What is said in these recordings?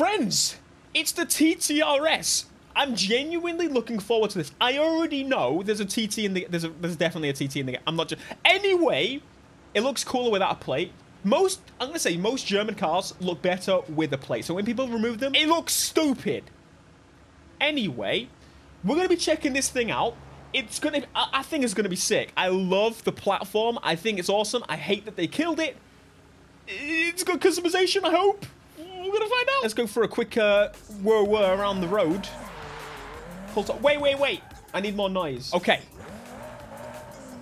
Friends, it's the TT RS. I'm genuinely looking forward to this. I already know there's a TT in the... There's definitely a TT in the... I'm not just... Anyway, it looks cooler without a plate. I'm going to say most German cars look better with a plate. So when people remove them, it looks stupid. Anyway, we're going to be checking this thing out. It's going to... I think it's going to be sick. I love the platform. I think it's awesome. I hate that they killed it. It's good customization, I hope. We're going to find out. Let's go for a quick whirl around the road. Wait, wait, wait. I need more noise. Okay.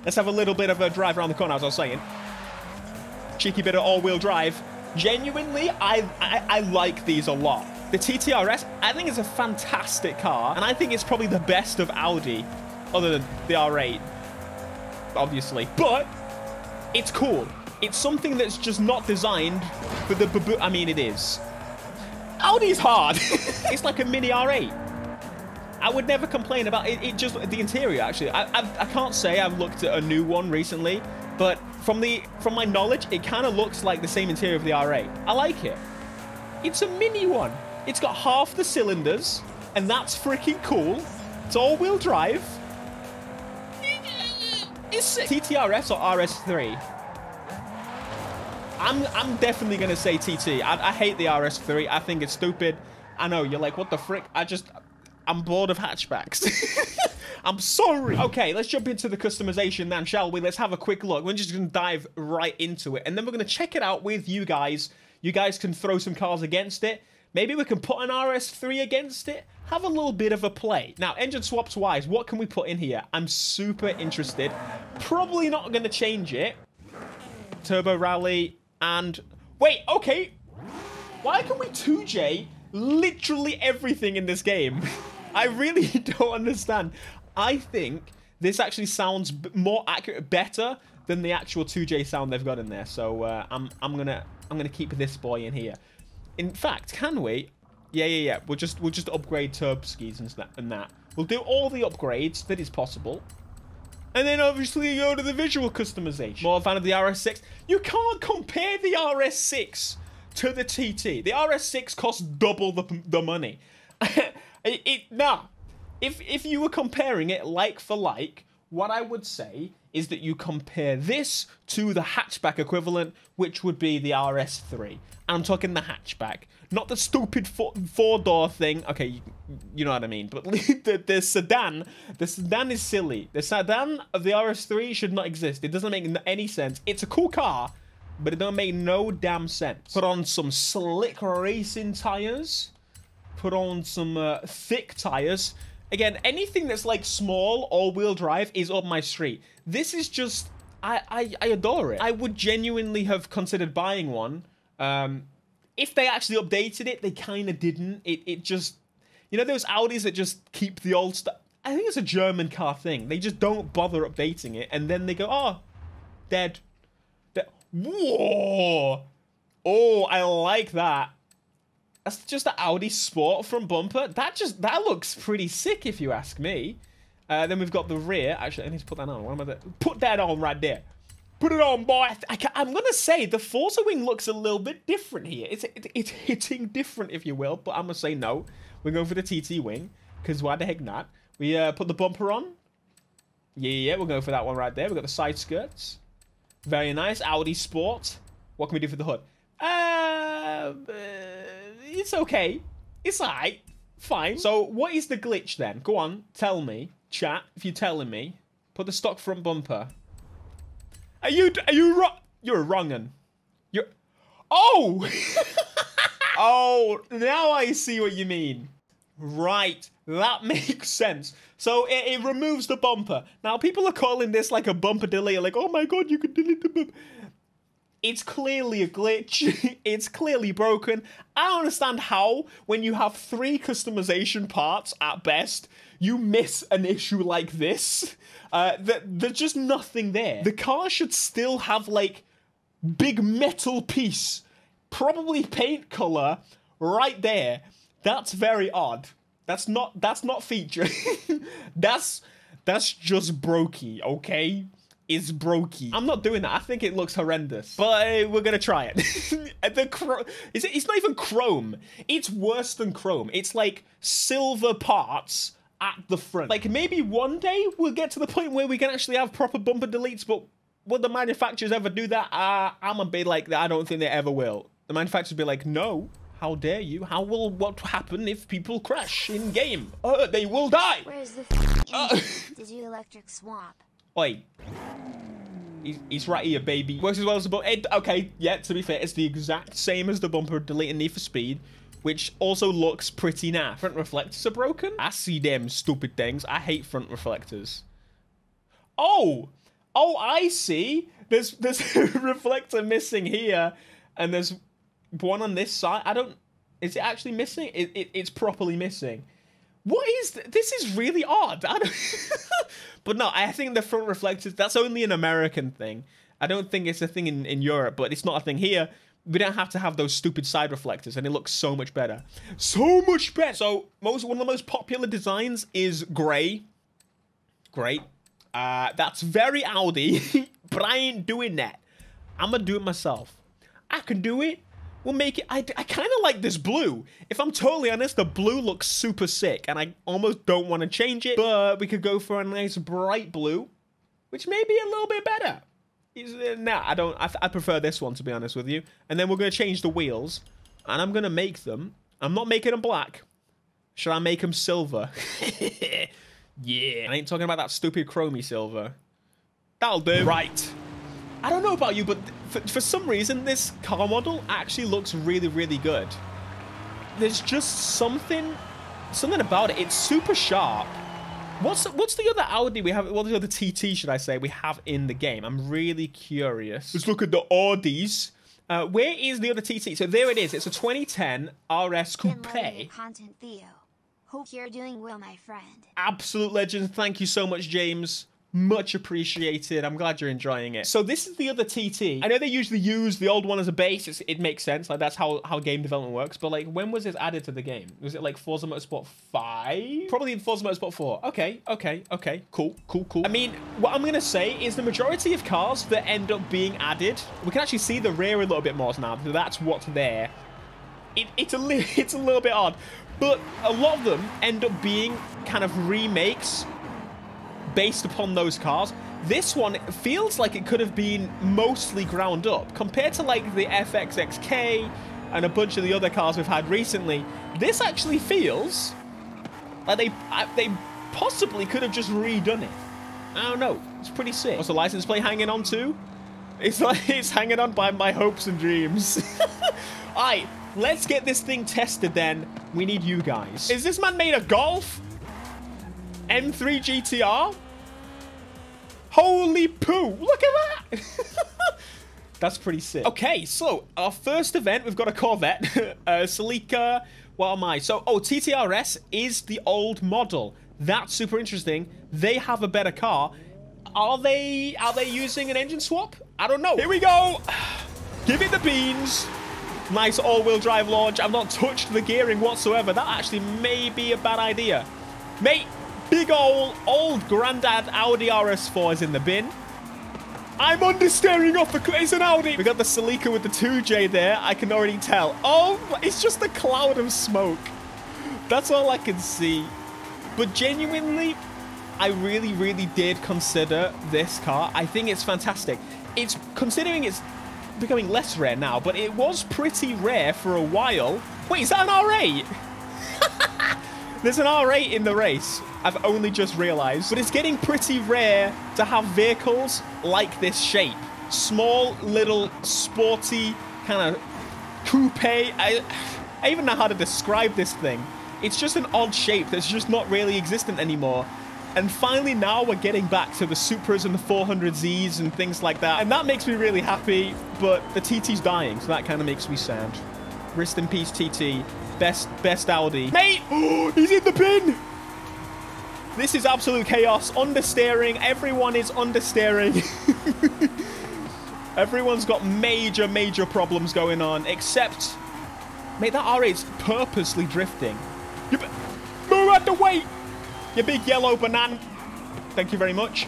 Let's have a little bit of a drive around the corner, as I was saying. Cheeky bit of all-wheel drive. Genuinely, I like these a lot. The TT RS, I think it's a fantastic car, and I think it's probably the best of Audi, other than the R8, obviously. But it's cool. It's something that's just not designed for the baboo. I mean, it is. Audi's hard. It's like a mini R8. I would never complain about it. It just, the interior, actually. I can't say I've looked at a new one recently, but from my knowledge, it kind of looks like the same interior of the R8. I like it. It's a mini one. It's got half the cylinders, and that's freaking cool. It's all-wheel drive. It's TT RS or RS3? I'm definitely going to say TT. I hate the RS3. I think it's stupid. I know. You're like, what the frick? I'm bored of hatchbacks. I'm sorry. Okay, let's jump into the customization then, shall we? Let's have a quick look. We're just going to dive right into it. And then we're going to check it out with you guys. You guys can throw some cars against it. Maybe we can put an RS3 against it. Have a little bit of a play. Now, engine swaps wise, what can we put in here? I'm super interested. Probably not going to change it. Turbo Rally... And wait, okay, why can we 2J literally everything in this game? I really don't understand. I think this actually sounds more accurate, better than the actual 2J sound they've got in there. So I'm gonna keep this boy in here. In fact, can we? Yeah. We'll just upgrade turb skis and that. We'll do all the upgrades that is possible. And then obviously you go to the visual customization. More fan of the RS6. You can't compare the RS6 to the TT. The RS6 costs double the money. Nah. If you were comparing it like for like, what I would say is that you compare this to the hatchback equivalent, which would be the RS3. And I'm talking the hatchback. Not the stupid four-door thing. Okay, you know what I mean. But the sedan is silly. The sedan of the RS3 should not exist. It doesn't make any sense. It's a cool car, but it don't make no damn sense. Put on some slick racing tires. Put on some thick tires. Again, anything that's like small all-wheel drive is up my street. This is just, I adore it. I would genuinely have considered buying one. If they actually updated it, they kind of didn't. It just, you know, those Audis that just keep the old stuff. I think it's a German car thing. They just don't bother updating it. And then they go, oh, dead. Whoa. Oh, I like that. That's just the Audi Sport front bumper. That looks pretty sick if you ask me. Then we've got the rear. Actually, I need to put that on. What am I doing? Put that on right there. Put it on, boy. I'm going to say the Forza wing looks a little bit different here. It's hitting different, if you will, but I'm going to say no. We're going for the TT wing, because why the heck not? We put the bumper on. Yeah, we're going for that one right there. We've got the side skirts. Very nice. Audi Sport. What can we do for the hood? It's okay. It's all right. Fine. So what is the glitch then? Go on. Tell me. Chat, if you're telling me. Put the stock front bumper. Are you wrong? You're a wrong'un. Oh! Oh, now I see what you mean. Right. That makes sense. So it removes the bumper. Now, people are calling this like a bumper delay. Like, oh my God, you can delete the bumper. It's clearly a glitch. It's clearly broken. I don't understand how, when you have three customization parts at best, you miss an issue like this. There's just nothing there. The car should still have, like, big metal piece, probably paint color, right there. That's very odd. That's not feature. That's just brokey, okay? is brokey. I'm not doing that. I think it looks horrendous, but we're gonna try it. It's not even chrome. It's worse than chrome. It's like silver parts at the front. Like maybe one day we'll get to the point where we can actually have proper bumper deletes, but would the manufacturers ever do that? I'm gonna be like, I don't think they ever will. The manufacturers will be like, no. How dare you? How will what happen if people crash in game? They will die. Where's the did you electric swamp? Oi, he's right here, baby. Works as well as the bumper. Okay, yeah. To be fair, it's the exact same as the bumper delete in Need for Speed, which also looks pretty naff. Front reflectors are broken. I see them stupid things. I hate front reflectors. Oh, I see. There's a reflector missing here, and there's one on this side. I don't... Is it actually missing? It's properly missing. What is... This is really odd. I don't... But no, I think the front reflectors... That's only an American thing. I don't think it's a thing in Europe, but it's not a thing here. We don't have to have those stupid side reflectors, and it looks so much better. So much better! So, one of the most popular designs is grey. Great. That's very Audi, but I ain't doing that. I'm gonna do it myself. I can do it. We'll make it. I kind of like this blue. If I'm totally honest, the blue looks super sick, and I almost don't want to change it, but we could go for a nice bright blue, which may be a little bit better. Nah, I don't. I prefer this one, to be honest with you. And then we're going to change the wheels, and I'm going to make them. I'm not making them black. Should I make them silver? Yeah. I ain't talking about that stupid chromey silver. That'll do. Right. I don't know about you, but for some reason, this car model actually looks really, really good. There's just something about it. It's super sharp. What's the other Audi we have? What's the other TT, should I say, we have in the game? I'm really curious. Let's look at the Audis. Where is the other TT? So there it is. It's a 2010 RS Coupe. Content Theo. Hope you're doing well, my friend. Absolute legend. Thank you so much, James. Much appreciated. I'm glad you're enjoying it. So this is the other TT. I know they usually use the old one as a base. It makes sense. Like, that's how game development works. But, like, when was this added to the game? Was it, like, Forza Motorsport 5? Probably in Forza Motorsport 4. Okay. Cool. I mean, what I'm going to say is the majority of cars that end up being added, we can actually see the rear a little bit more now. That's what's there. It's a little bit odd. But a lot of them end up being kind of remakes based upon those cars. This one feels like it could have been mostly ground up. Compared to like the FXXK and a bunch of the other cars we've had recently, this actually feels like they possibly could have just redone it. I don't know. It's pretty sick. What's the license plate hanging on to? It's like it's hanging on by my hopes and dreams. All right, let's get this thing tested then. We need you guys. Is this man made a Golf? M3 GTR? Holy poo! Look at that! That's pretty sick. Okay, so our first event, we've got a Corvette. Celica, what am I? So, TT RS is the old model. That's super interesting. They have a better car. Are they using an engine swap? I don't know. Here we go! Give it the beans. Nice all-wheel drive launch. I've not touched the gearing whatsoever. That actually may be a bad idea. Mate! Big old granddad Audi RS4 is in the bin. I'm understeering off the... It's an Audi. We got the Celica with the 2J there. I can already tell. Oh, it's just a cloud of smoke. That's all I can see. But genuinely, I really, really did consider this car. I think it's fantastic. It's considering it's becoming less rare now, but it was pretty rare for a while. Wait, is that an R8? There's an R8 in the race. I've only just realized. But it's getting pretty rare to have vehicles like this shape. Small, little, sporty, kind of coupe. I even know how to describe this thing. It's just an odd shape that's just not really existent anymore. And finally now we're getting back to the Supras and the 400Zs and things like that. And that makes me really happy, but the TT's dying, so that kind of makes me sad. Rest in peace, TT. Best Audi. Mate! Oh, he's in the bin! This is absolute chaos. Understeering. Everyone is understeering. Everyone's got major, major problems going on. Except... Mate, that R8's purposely drifting. Move out the way! You big yellow banana. Thank you very much.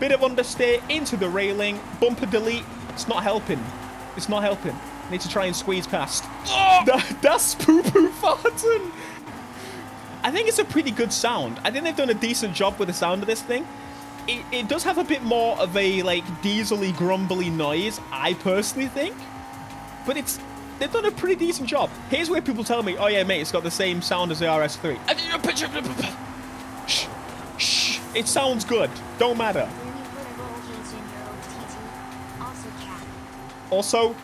Bit of understeer into the railing. Bumper delete. It's not helping. It's not helping. Need to try and squeeze past. Oh! That's poo-poo farting. I think it's a pretty good sound. I think they've done a decent job with the sound of this thing. It does have a bit more of a, like, diesely, grumbly noise, I personally think. But they've done a pretty decent job. Here's where people tell me, oh, yeah, mate, it's got the same sound as the RS3. I did a picture of... Shh. Shh. It sounds good. Don't matter. Also,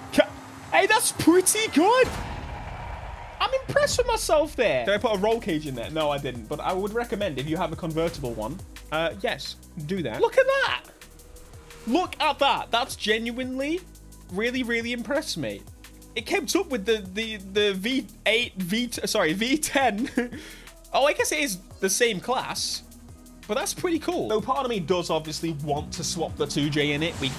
hey, that's pretty good. I'm impressed with myself there. Did I put a roll cage in there? No, I didn't. But I would recommend if you have a convertible one, yes, do that. Look at that. Look at that. That's genuinely really, really impressed me. It kept up with the V10. Oh, I guess it is the same class, but that's pretty cool. Though part of me does obviously want to swap the 2J in it. We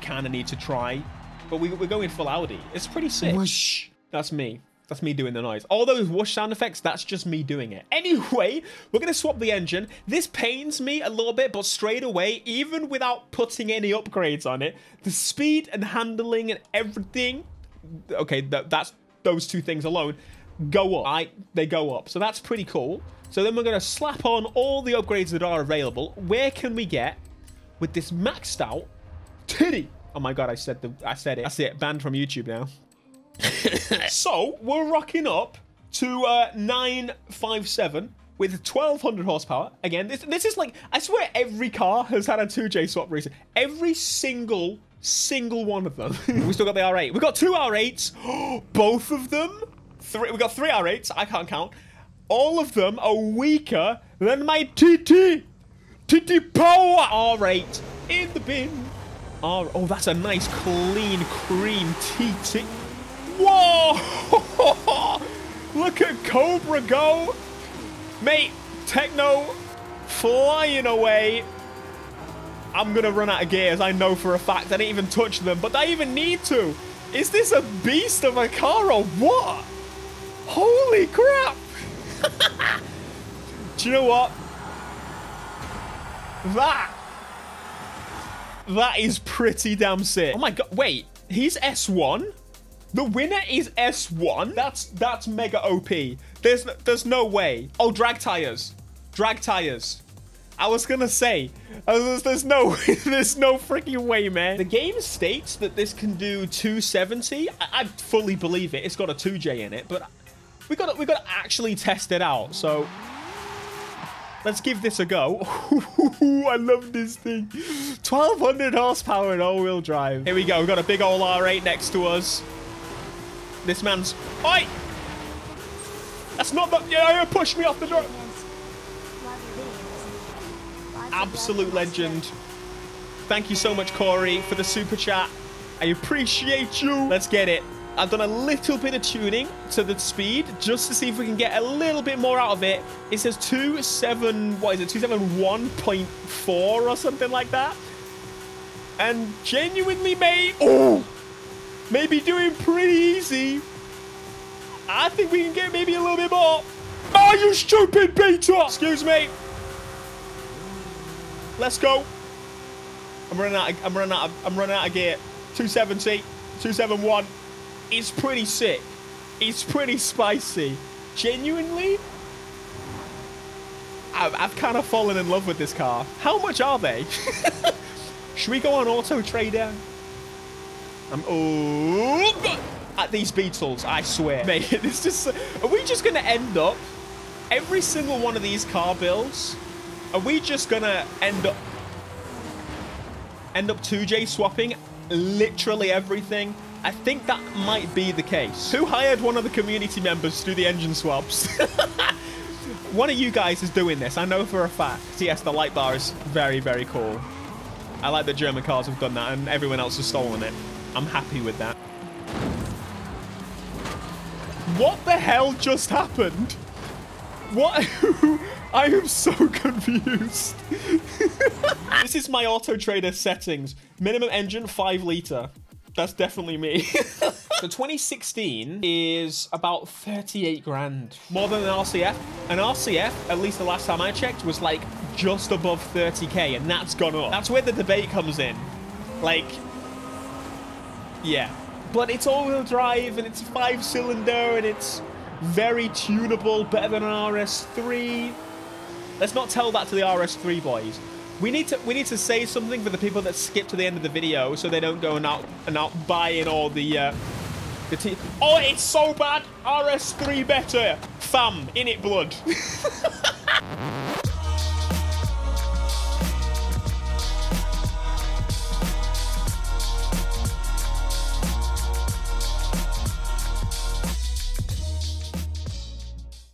kind of need to try, but we're going full Audi. It's pretty sick. Whoosh. That's me. That's me doing the noise. All those whoosh sound effects, that's just me doing it. Anyway, we're going to swap the engine. This pains me a little bit, but straight away, even without putting any upgrades on it, the speed and handling and everything, okay, that's those two things alone, go up. They go up. So that's pretty cool. So then we're going to slap on all the upgrades that are available. Where can we get, with this maxed out, titty? Oh my God, I said it. That's it. Banned from YouTube now. So we're rocking up to 957 with 1200 horsepower. Again, this is like, I swear every car has had a 2J swap recently. Every single one of them. We still got the R8. We got two R8s. Both of them. We got three R8s. I can't count. All of them are weaker than my TT power. R8 in the bin. Oh, that's a nice clean cream TT. Whoa! Look at Cobra go! Mate, Techno flying away. I'm going to run out of gears, I know for a fact. I didn't even touch them, but I even need to. Is this a beast of a car or what? Holy crap! Do you know what? That is pretty damn sick. Oh my God, wait, he's S1? The winner is S1. That's mega OP. There's no way. Oh, drag tires, I was gonna say, there's no freaking way, man. The game states that this can do 270. I fully believe it. It's got a 2J in it, but we gotta actually test it out. So let's give this a go. I love this thing. 1200 horsepower and all-wheel drive. Here we go. We've got a big old R8 next to us. This man's... Oi! That's not the... Yeah, push me off the door. Absolute legend. Thank you so much, Corey, for the super chat. I appreciate you. Let's get it. I've done a little bit of tuning to the speed just to see if we can get a little bit more out of it. It says 27... What is it? 271.4 or something like that. And genuinely, mate... Oh! Maybe doing pretty easy. I think we can get maybe a little bit more. Oh, you stupid beta! Excuse me. Let's go. I'm running out of gear. 270, 271. It's pretty sick. It's pretty spicy. Genuinely, I've kind of fallen in love with this car. How much are they? Should we go on Auto Trader? At these Beetles, I swear. Mate, it's just... Are we just going to end up... Every single one of these car builds... Are we just going to end up... 2J swapping literally everything? I think that might be the case. Who hired one of the community members to do the engine swaps? One of you guys is doing this. I know for a fact. Yes, the light bar is very, very cool. I like that German cars have done that and everyone else has stolen it. I'm happy with that. What the hell just happened? What? I am so confused. This is my Auto Trader settings. Minimum engine, 5 litre. That's definitely me. So 2016 is about 38 grand. More than an RCF. An RCF, at least the last time I checked, was like just above 30K, and that's gone up. That's where the debate comes in. Like, yeah. But it's all-wheel drive, and it's 5-cylinder, and it's very tunable, better than an RS3. Let's not tell that to the RS3 boys. We need to say something for the people that skip to the end of the video, so they don't go and out buying all the tea. Oh, it's so bad. RS3 better, fam. In it, blood.